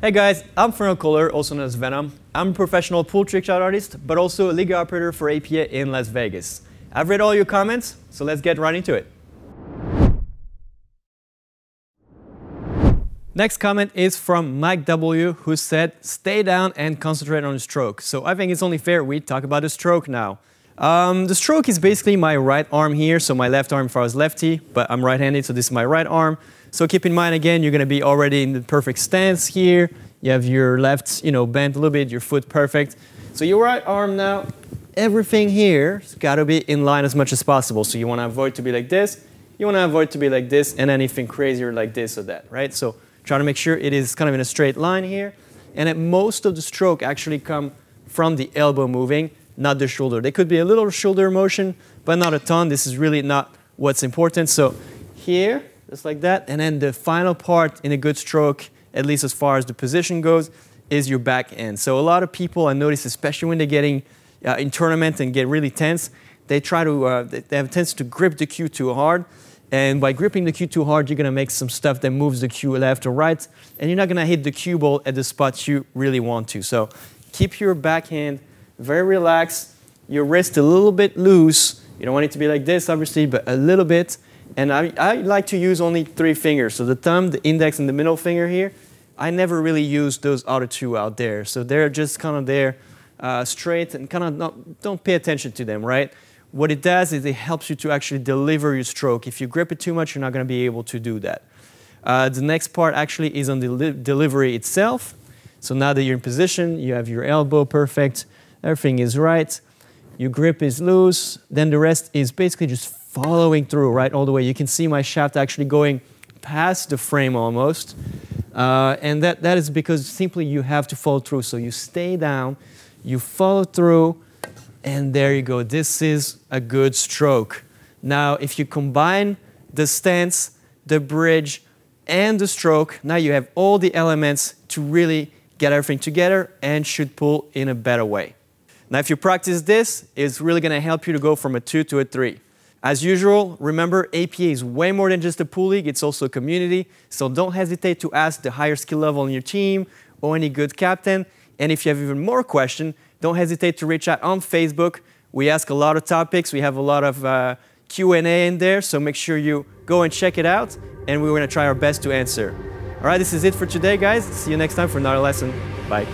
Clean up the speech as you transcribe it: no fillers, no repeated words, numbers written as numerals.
Hey guys, I'm Florian Kohler, also known as Venom. I'm a professional pool trick shot artist, but also a league operator for APA in Las Vegas. I've read all your comments, so let's get right into it. Next comment is from Mike W, who said, "Stay down and concentrate on the stroke." So I think it's only fair we talk about the stroke now. The stroke is basically my right arm here, so my left arm if I was lefty, but I'm right-handed, so this is my right arm. So keep in mind, again, you're going to be already in the perfect stance here. You have your left, bent a little bit, your foot perfect. So your right arm now, everything here has got to be in line as much as possible. So you want to avoid to be like this, you want to avoid to be like this, and anything crazier like this or that, right? So try to make sure it is kind of in a straight line here. And that most of the stroke actually come from the elbow moving, not the shoulder. There could be a little shoulder motion, but not a ton. This is really not what's important. So here, just like that, and then the final part in a good stroke, at least as far as the position goes, is your back end. So a lot of people, I notice, especially when they're getting in tournament and get really tense, they try to, they have a tendency to grip the cue too hard. And by gripping the cue too hard, you're gonna make some stuff that moves the cue left or right, and you're not gonna hit the cue ball at the spots you really want to. So keep your backhand very relaxed, your wrist a little bit loose. You don't want it to be like this, obviously, but a little bit. And I like to use only three fingers, so the thumb, the index, and the middle finger here. I never really use those other two out there, so they're just kind of there straight and kind of don't pay attention to them, right? What it does is it helps you to actually deliver your stroke. If you grip it too much, you're not going to be able to do that. The next part actually is on the delivery itself. So now that you're in position, you have your elbow perfect, everything is right, your grip is loose, then the rest is basically just following through, right, all the way. You can see my shaft actually going past the frame almost. And that is because simply you have to follow through. So you stay down, you follow through, and there you go. This is a good stroke. Now, if you combine the stance, the bridge, and the stroke, now you have all the elements to really get everything together and shoot pool in a better way. Now, if you practice this, it's really going to help you to go from a 2 to a 3. As usual, remember, APA is way more than just a pool league, it's also a community, so don't hesitate to ask the higher skill level on your team or any good captain. And if you have even more questions, don't hesitate to reach out on Facebook. We ask a lot of topics, we have a lot of Q&A in there, so make sure you go and check it out, and we're going to try our best to answer. All right, this is it for today, guys. See you next time for another lesson. Bye.